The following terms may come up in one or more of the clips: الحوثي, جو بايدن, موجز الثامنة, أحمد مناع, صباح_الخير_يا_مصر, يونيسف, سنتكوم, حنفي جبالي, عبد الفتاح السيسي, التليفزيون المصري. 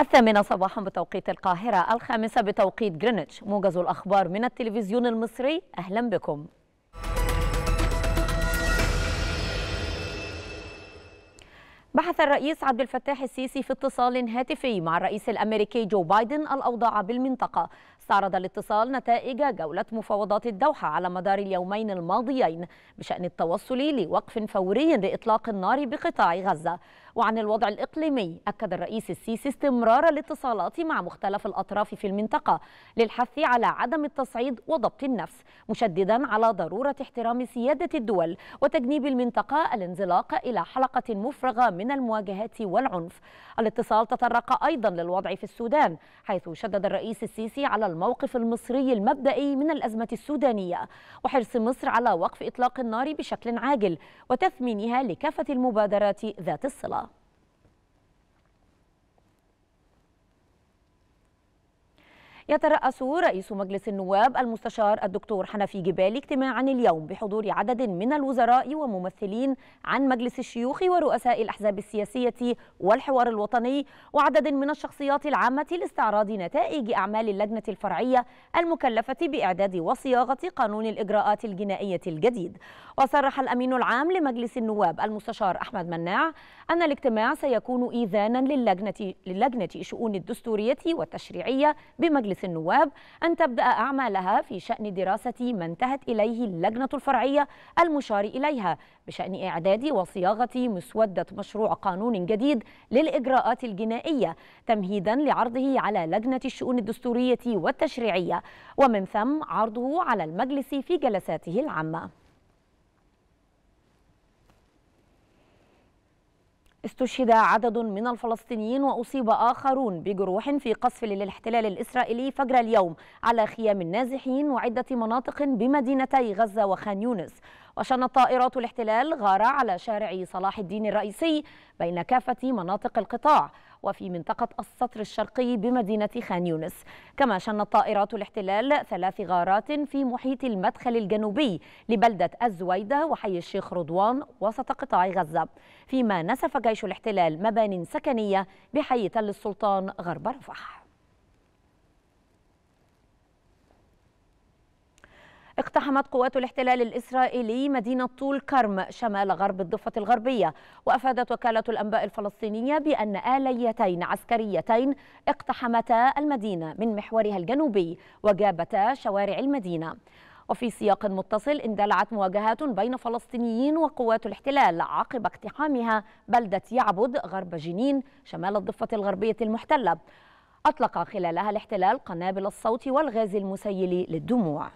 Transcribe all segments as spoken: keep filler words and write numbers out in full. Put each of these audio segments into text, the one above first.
الثامنة صباحا بتوقيت القاهرة، الخامسة بتوقيت جرينتش. موجز الأخبار من التلفزيون المصري، أهلا بكم. بحث الرئيس عبد الفتاح السيسي في اتصال هاتفي مع الرئيس الأمريكي جو بايدن الأوضاع بالمنطقة. استعرض الاتصال نتائج جولة مفاوضات الدوحة على مدار اليومين الماضيين بشأن التوصل لوقف فوري لإطلاق النار بقطاع غزة. وعن الوضع الإقليمي، أكد الرئيس السيسي استمرار الاتصالات مع مختلف الأطراف في المنطقة للحث على عدم التصعيد وضبط النفس، مشددا على ضرورة احترام سيادة الدول وتجنيب المنطقة الانزلاق إلى حلقة مفرغة من المواجهات والعنف. الاتصال تطرق أيضا للوضع في السودان، حيث شدد الرئيس السيسي على الموقف المصري المبدئي من الأزمة السودانية وحرص مصر على وقف إطلاق النار بشكل عاجل وتثمينها لكافة المبادرات ذات الصلة. يترأس رئيس مجلس النواب المستشار الدكتور حنفي جبالي اجتماعا اليوم بحضور عدد من الوزراء وممثلين عن مجلس الشيوخ ورؤساء الأحزاب السياسية والحوار الوطني وعدد من الشخصيات العامة لاستعراض نتائج أعمال اللجنة الفرعية المكلفة بإعداد وصياغة قانون الإجراءات الجنائية الجديد. وصرح الأمين العام لمجلس النواب المستشار أحمد مناع أن الاجتماع سيكون إذانا للجنة للجنة شؤون الدستورية والتشريعية بمجلس النواب أن تبدأ أعمالها في شأن دراسة ما انتهت إليه اللجنة الفرعية المشار إليها بشأن إعداد وصياغة مسودة مشروع قانون جديد للإجراءات الجنائية تمهيدا لعرضه على لجنة الشؤون الدستورية والتشريعية ومن ثم عرضه على المجلس في جلساته العامة. استشهد عدد من الفلسطينيين وأصيب آخرون بجروح في قصف للاحتلال الإسرائيلي فجر اليوم على خيام النازحين وعدة مناطق بمدينتي غزة وخان يونس. وشنت طائرات الاحتلال غارة على شارع صلاح الدين الرئيسي بين كافة مناطق القطاع وفي منطقة السطر الشرقي بمدينة خان يونس. كما شنت طائرات الاحتلال ثلاث غارات في محيط المدخل الجنوبي لبلدة الزويدة وحي الشيخ رضوان وسط قطاع غزة، فيما نسف جيش الاحتلال مبان سكنية بحي تل السلطان غرب رفح. اقتحمت قوات الاحتلال الإسرائيلي مدينة طول كرم شمال غرب الضفة الغربية. وأفادت وكالة الأنباء الفلسطينية بأن آليتين عسكريتين اقتحمتا المدينة من محورها الجنوبي وجابتا شوارع المدينة. وفي سياق متصل اندلعت مواجهات بين فلسطينيين وقوات الاحتلال عقب اقتحامها بلدة يعبد غرب جنين شمال الضفة الغربية المحتلة. أطلق خلالها الاحتلال قنابل الصوت والغاز المسيل للدموع.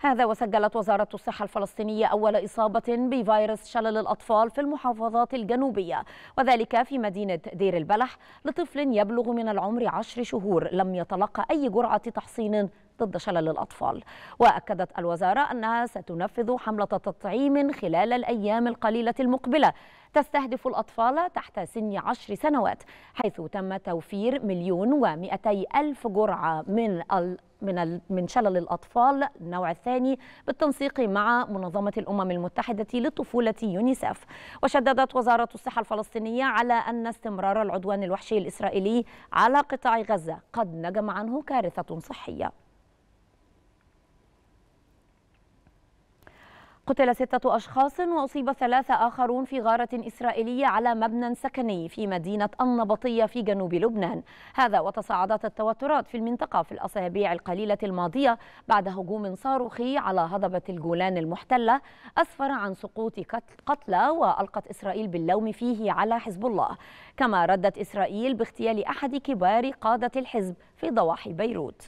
هذا وسجلت وزارة الصحة الفلسطينية أول إصابة بفيروس شلل الأطفال في المحافظات الجنوبية، وذلك في مدينة دير البلح لطفل يبلغ من العمر عشر شهور لم يتلقى أي جرعة تحصين ضد شلل الأطفال. وأكدت الوزارة أنها ستنفذ حملة تطعيم خلال الأيام القليلة المقبلة تستهدف الأطفال تحت سن عشر سنوات، حيث تم توفير مليون ومئتي ألف جرعة من من من شلل الأطفال النوع الثاني بالتنسيق مع منظمة الأمم المتحدة للطفولة يونيسف. وشددت وزارة الصحة الفلسطينية على أن استمرار العدوان الوحشي الإسرائيلي على قطاع غزة قد نجم عنه كارثة صحية. قتل ستة أشخاص وأصيب ثلاثة آخرون في غارة إسرائيلية على مبنى سكني في مدينة النبطية في جنوب لبنان. هذا وتصاعدت التوترات في المنطقة في الأسابيع القليلة الماضية بعد هجوم صاروخي على هضبة الجولان المحتلة أسفر عن سقوط قتلى وألقت إسرائيل باللوم فيه على حزب الله. كما ردت إسرائيل باغتيال أحد كبار قادة الحزب في ضواحي بيروت.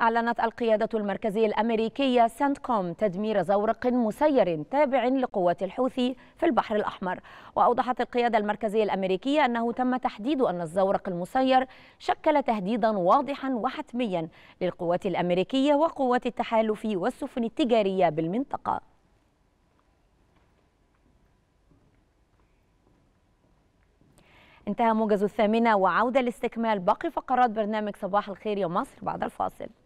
أعلنت القيادة المركزية الأمريكية سنتكوم تدمير زورق مسير تابع لقوات الحوثي في البحر الأحمر. وأوضحت القيادة المركزية الأمريكية أنه تم تحديد أن الزورق المسير شكل تهديدا واضحا وحتميا للقوات الأمريكية وقوات التحالف والسفن التجارية بالمنطقة. انتهى موجز الثامنة، وعودة لاستكمال باقي فقرات برنامج صباح الخير يا مصر بعد الفاصل.